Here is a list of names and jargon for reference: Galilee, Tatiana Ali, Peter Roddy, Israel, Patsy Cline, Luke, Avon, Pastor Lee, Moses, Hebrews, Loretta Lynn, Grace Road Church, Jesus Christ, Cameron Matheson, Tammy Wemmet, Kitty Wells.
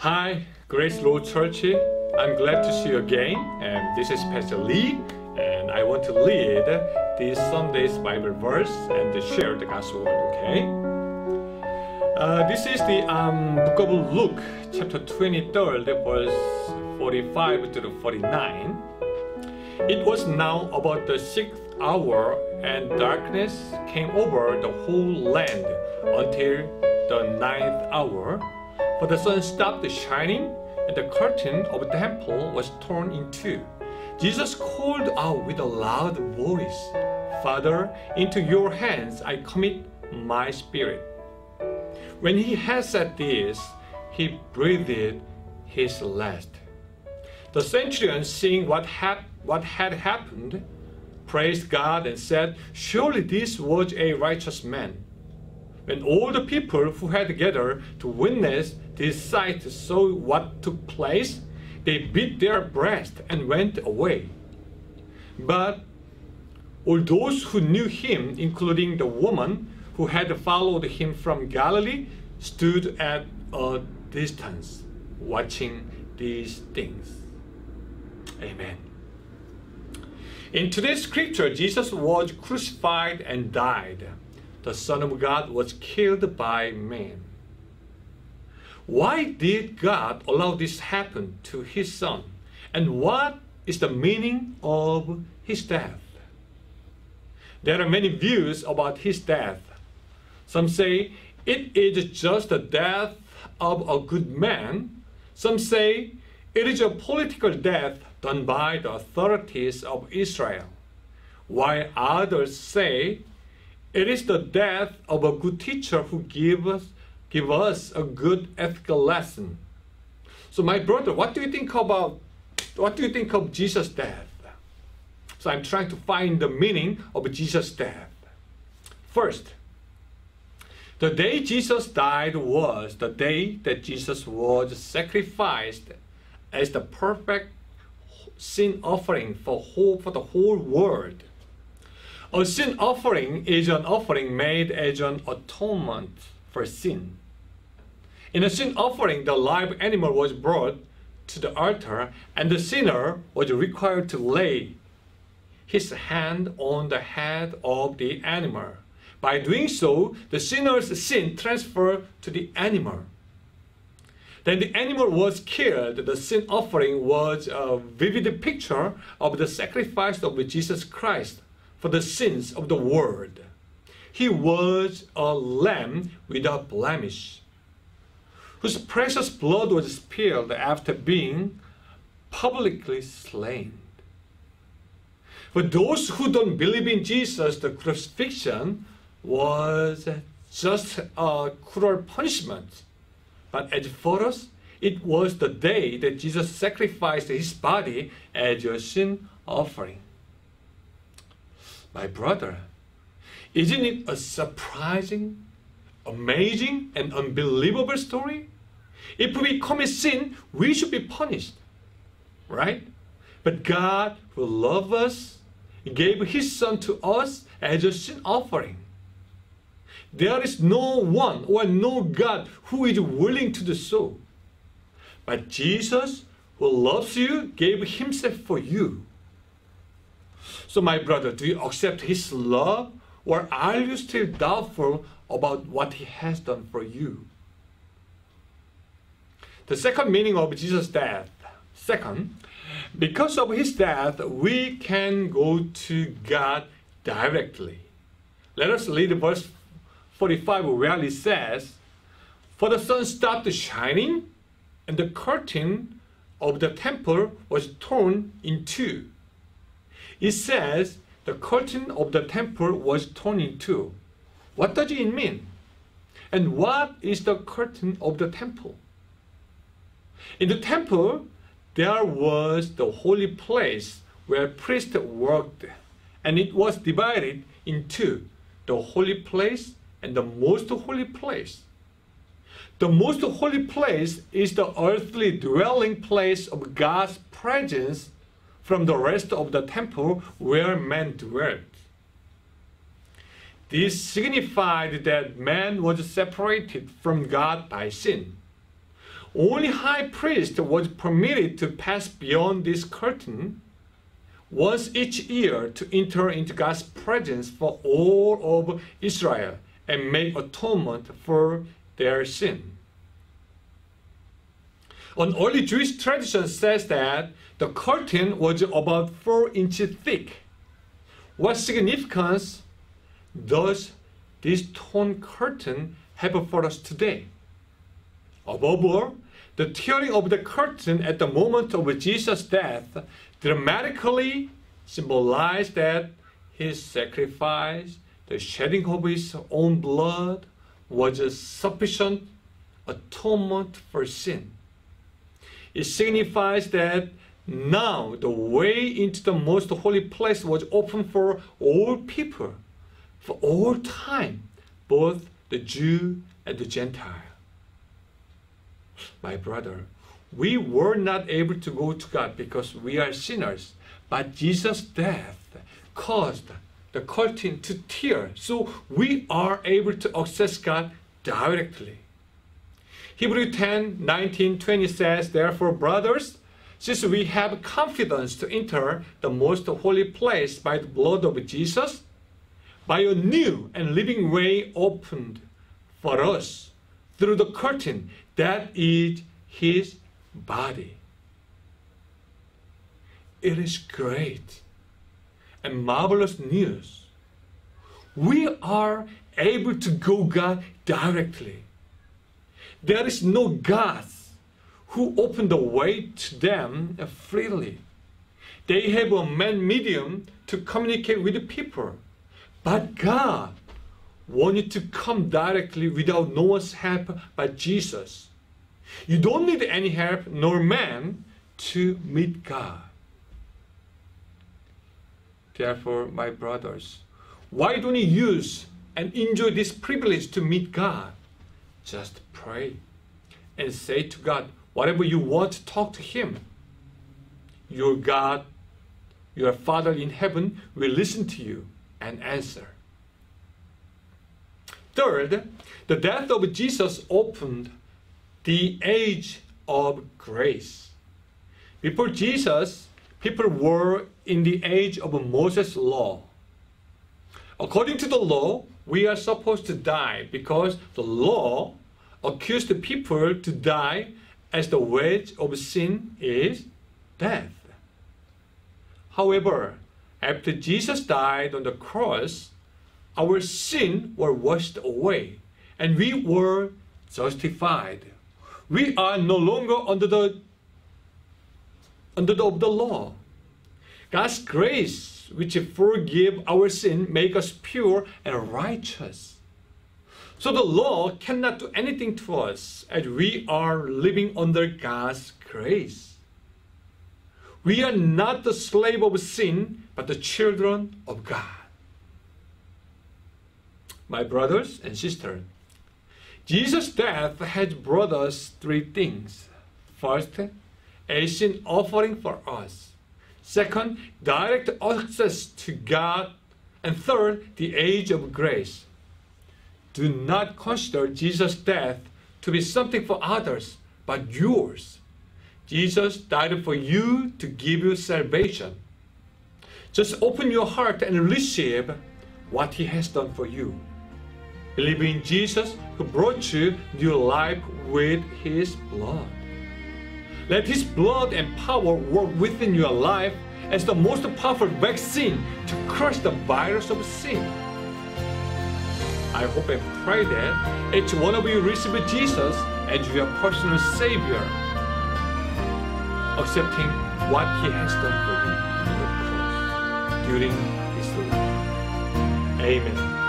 Hi, Grace Road Church here. I'm glad to see you again. And this is Pastor Lee, and I want to lead this Sunday's Bible verse and to share the gospel word, okay? This is the book of Luke, chapter 23, verse 45 to the 49. It was now about the sixth hour, and darkness came over the whole land until the ninth hour. But the sun stopped shining, and the curtain of the temple was torn in two. Jesus called out with a loud voice, "Father, into your hands I commit my spirit." When he had said this, he breathed his last. The centurion, seeing what had happened, praised God and said, "Surely this was a righteous man." When all the people who had gathered to witness this sight saw what took place, they beat their breast and went away. But all those who knew him, including the woman who had followed him from Galilee, stood at a distance, watching these things. Amen. In today's scripture, Jesus was crucified and died. The Son of God was killed by man. Why did God allow this to happen to His Son? And what is the meaning of His death? There are many views about His death. Some say it is just the death of a good man. Some say it is a political death done by the authorities of Israel, while others say it is the death of a good teacher who give us a good ethical lesson. So my brother, what do you think of Jesus' death? So I'm trying to find the meaning of Jesus' death. First, the day Jesus died was the day that Jesus was sacrificed as the perfect sin offering for the whole world. A sin offering is an offering made as an atonement for sin. In a sin offering, the live animal was brought to the altar, and the sinner was required to lay his hand on the head of the animal. By doing so, the sinner's sin transferred to the animal. Then the animal was killed. The sin offering was a vivid picture of the sacrifice of Jesus Christ for the sins of the world. He was a lamb without blemish, whose precious blood was spilled after being publicly slain. For those who don't believe in Jesus, the crucifixion was just a cruel punishment. But as for us, it was the day that Jesus sacrificed his body as a sin offering. My brother, isn't it a surprising, amazing, and unbelievable story? If we commit sin, we should be punished, right? But God, who loved us, gave His Son to us as a sin offering. There is no one or no God who is willing to do so. But Jesus, who loves you, gave Himself for you. So my brother, do you accept His love, or are you still doubtful about what He has done for you? The second meaning of Jesus' death. Second, because of His death, we can go to God directly. Let us read verse 45 where it says, "For the sun stopped shining, and the curtain of the temple was torn in two." It says the curtain of the temple was torn in two. What does it mean? And what is the curtain of the temple? In the temple, there was the holy place where priests worked, and it was divided in two, the holy place and the most holy place. The most holy place is the earthly dwelling place of God's presence from the rest of the temple where man dwelt. This signified that man was separated from God by sin. only high priest was permitted to pass beyond this curtain once each year to enter into God's presence for all of Israel and make atonement for their sin. An early Jewish tradition says that the curtain was about 4 inches thick. What significance does this torn curtain have for us today? Above all, the tearing of the curtain at the moment of Jesus' death dramatically symbolized that his sacrifice, the shedding of his own blood, was a sufficient atonement for sin. It signifies that now the way into the most holy place was open for all people, for all time, both the Jew and the Gentile. My brother, we were not able to go to God because we are sinners, but Jesus' death caused the curtain to tear, so we are able to access God directly. Hebrews 10:19-20 says, "Therefore, brothers, since we have confidence to enter the most holy place by the blood of Jesus, by a new and living way opened for us through the curtain, that is his body. It is great and marvelous news. We are able to go God directly. There is no God who opened the way to them freely. They have a man medium to communicate with the people, but God wanted to come directly without no one's help but Jesus. You don't need any help nor man to meet God. Therefore, my brothers, why don't you use and enjoy this privilege to meet God? Just pray and say to God whatever you want to talk to Him. Your God, your Father in heaven, will listen to you and answer." Third, the death of Jesus opened the age of grace. Before Jesus, people were in the age of Moses' law. According to the law, we are supposed to die because the law accused the people to die, as the wage of sin is death. However, after Jesus died on the cross, our sin was washed away and we were justified. We are no longer under the law. God's grace, which forgive our sin, make us pure and righteous. So the law cannot do anything to us, as we are living under God's grace. We are not the slave of sin, but the children of God. My brothers and sisters, Jesus' death has brought us three things. First, a sin offering for us. Second, direct access to God. And third, the age of grace. Do not consider Jesus' death to be something for others, but yours. Jesus died for you to give you salvation. Just open your heart and receive what He has done for you. Believe in Jesus, who brought you new life with His blood. Let His blood and power work within your life as the most powerful vaccine to crush the virus of sin. I hope and pray that each one of you receive Jesus as your personal Savior, accepting what He has done for you on the cross during His life. Amen.